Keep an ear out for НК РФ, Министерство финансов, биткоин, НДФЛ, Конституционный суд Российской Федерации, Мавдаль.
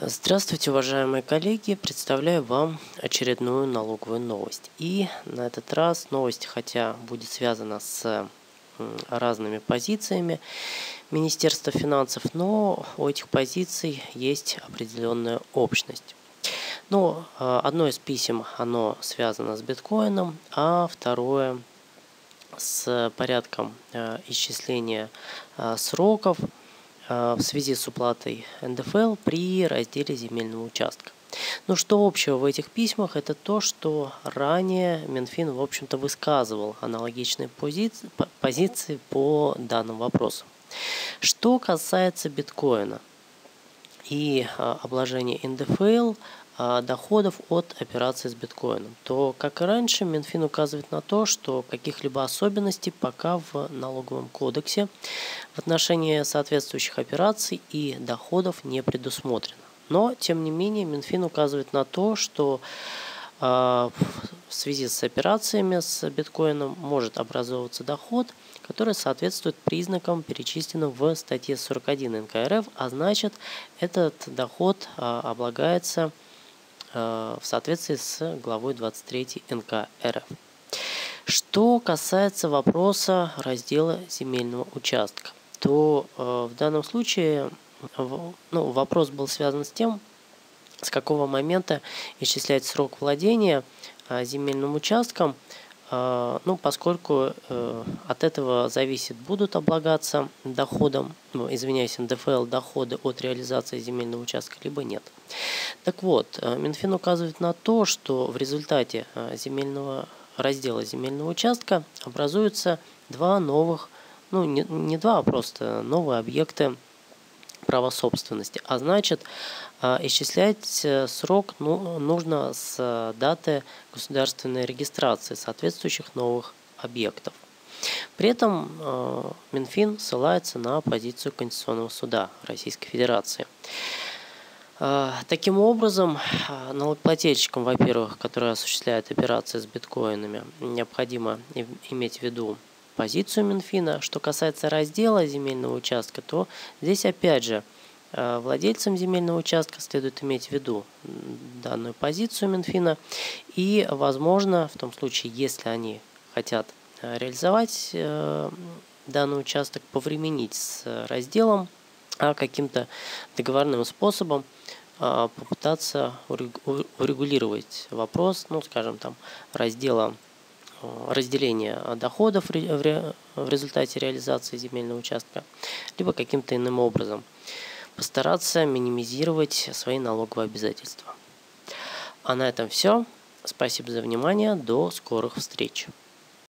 Здравствуйте, уважаемые коллеги! Представляю вам очередную налоговую новость. И на этот раз новость, хотя будет связана с разными позициями Министерства финансов, но у этих позиций есть определенная общность. Но одно из писем, оно связано с биткоином, а второе с порядком исчисления сроков в связи с уплатой НДФЛ при разделе земельного участка. Но что общего в этих письмах, это то, что ранее Минфин, в общем-то, высказывал аналогичные позиции по данному вопросу. Что касается биткоина и обложения НДФЛ доходов от операций с биткоином, то, как и раньше, Минфин указывает на то, что каких-либо особенностей пока в налоговом кодексе в отношении соответствующих операций и доходов не предусмотрено. Но, тем не менее, Минфин указывает на то, что в связи с операциями с биткоином может образовываться доход, который соответствует признакам, перечисленным в статье 41 НК РФ, а значит, этот доход облагается в соответствии с главой 23 НК РФ. Что касается вопроса раздела земельного участка, то в данном случае вопрос был связан с тем, с какого момента исчислять срок владения земельным участком, поскольку от этого зависит, будут облагаться доходом, НДФЛ доходы от реализации земельного участка, либо нет. Так вот, Минфин указывает на то, что в результате раздела земельного участка образуются два новых, новые объекты права собственности, а значит, исчислять срок нужно с даты государственной регистрации соответствующих новых объектов. При этом Минфин ссылается на позицию Конституционного суда Российской Федерации. Таким образом, налогоплательщикам, во-первых, которые осуществляют операции с биткоинами, необходимо иметь в виду позицию Минфина. Что касается раздела земельного участка, то здесь опять же владельцам земельного участка следует иметь в виду данную позицию Минфина и, возможно, в том случае, если они хотят реализовать данный участок, повременить с разделом, а каким-то договорным способом попытаться урегулировать вопрос, разделение доходов в результате реализации земельного участка, либо каким-то иным образом постараться минимизировать свои налоговые обязательства. А на этом все. Спасибо за внимание. До скорых встреч.